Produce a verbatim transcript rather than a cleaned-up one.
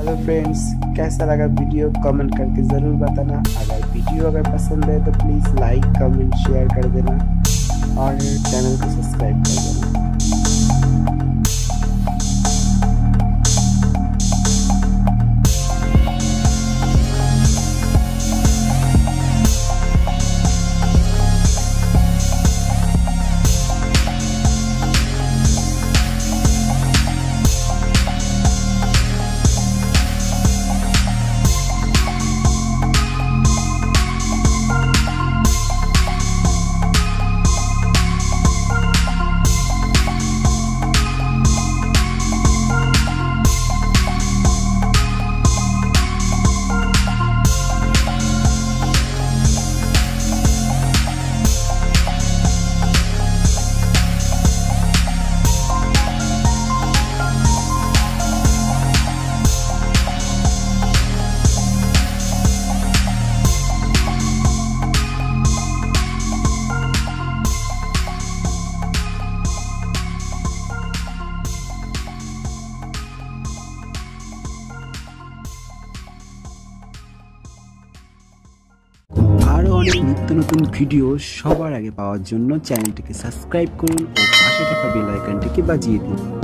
Hello friends, कैसा लगा video comment करके ज़रूर बताना। अगर वीडियो अगर पसंद है तो प्लीज़ लाइक कमेंट शेयर कर देना और चैनल को सब्सक्राइब कर देना। আরও অনেক নিত্য নতুন ভিডিও সবার আগে পাওয়ার জন্য চ্যানেলটিকে সাবস্ক্রাইব করুন ও পাশে থাকা বেল আইকনটিকে বাজিয়ে দিন।